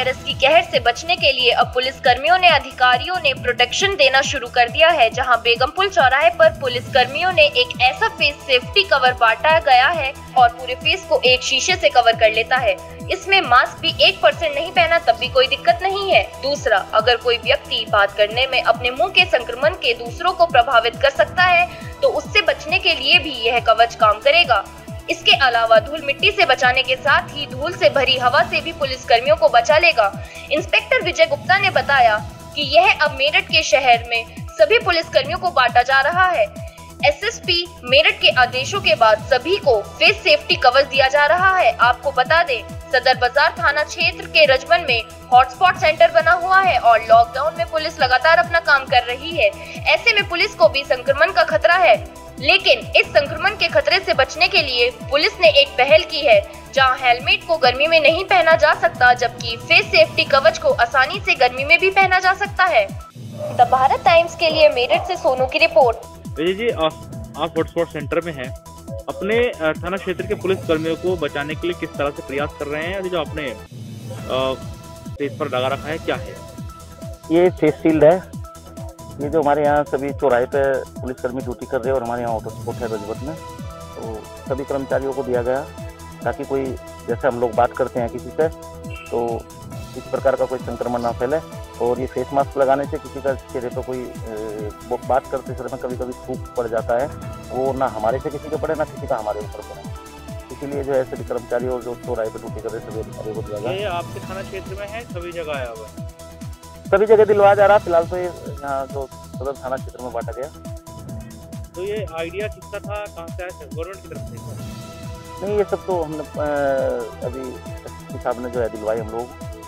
Virus की कहर से बचने के लिए अब पुलिस कर्मियों ने अधिकारियों ने प्रोटेक्शन देना शुरू कर दिया है। जहां बेगमपुर चौराहे पर पुलिस कर्मियों ने एक ऐसा फेस सेफ्टी कवर बांटा गया है और पूरे फेस को एक शीशे से कवर कर लेता है। इसमें मास्क भी 1% नहीं पहना तब भी कोई दिक्कत नहीं है। दूसरा, अगर कोई व्यक्ति बात करने में अपने मुँह के संक्रमण के दूसरों को प्रभावित कर सकता है तो उससे बचने के लिए भी यह कवच काम करेगा। इसके अलावा धूल मिट्टी से बचाने के साथ ही धूल से भरी हवा से भी पुलिस कर्मियों को बचा लेगा। इंस्पेक्टर विजय गुप्ता ने बताया कि यह अब मेरठ के शहर में सभी पुलिस कर्मियों को बांटा जा रहा है। एसएसपी मेरठ के आदेशों के बाद सभी को फेस सेफ्टी कवर दिया जा रहा है। आपको बता दें, सदर बाजार थाना क्षेत्र के रजवन में हॉटस्पॉट सेंटर बना हुआ है और लॉकडाउन में पुलिस लगातार अपना काम कर रही है। ऐसे में पुलिस को भी संक्रमण का खतरा है, लेकिन इस संक्रमण के खतरे से बचने के लिए पुलिस ने एक पहल की है, जहां हेलमेट को गर्मी में नहीं पहना जा सकता, जबकि फेस सेफ्टी कवच को आसानी से गर्मी में भी पहना जा सकता है। द भारत टाइम्स के लिए मेरठ से सोनू की रिपोर्ट। विजय जी, आप हॉटस्पॉट सेंटर में हैं, अपने थाना क्षेत्र के पुलिस कर्मियों को बचाने के लिए किस तरह से प्रयास कर रहे हैं? जो आपने फेस पर लगा रखा है क्या है? ये फेस शील्ड है। ये जो हमारे यहाँ सभी चौराहे पे पुलिसकर्मी ड्यूटी कर रहे हैं और हमारे यहाँ ऑटो स्पॉट है रजवत में, तो सभी कर्मचारियों को दिया गया ताकि कोई, जैसे हम लोग बात करते हैं किसी से, तो इस प्रकार का कोई संक्रमण ना फैले। और ये फेस मास्क लगाने से किसी का चेहरे पर कोई बात करते समय कभी कभी थूक पड़ जाता है, वो ना हमारे से किसी को पड़े ना किसी का हमारे ऊपर पड़े। इसीलिए जो है सभी कर्मचारी और जो चौराहे पर ड्यूटी कर रहे हैं सभी अधिकारियों को दिया गया। आपके थाना क्षेत्र में है, सभी जगह आया हुआ है, सभी जगह दिलवाया जा रहा है। फिलहाल तो ये यहाँ जो सदर थाना क्षेत्र में बांटा गया। तो ये आइडिया किसका था, कहाँ से आया? गवर्नमेंट की तरफ से? नहीं, ये सब तो हमने अभी साहब ने जो है दिलवाई हम लोग।